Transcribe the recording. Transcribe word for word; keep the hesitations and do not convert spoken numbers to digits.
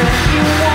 if you want.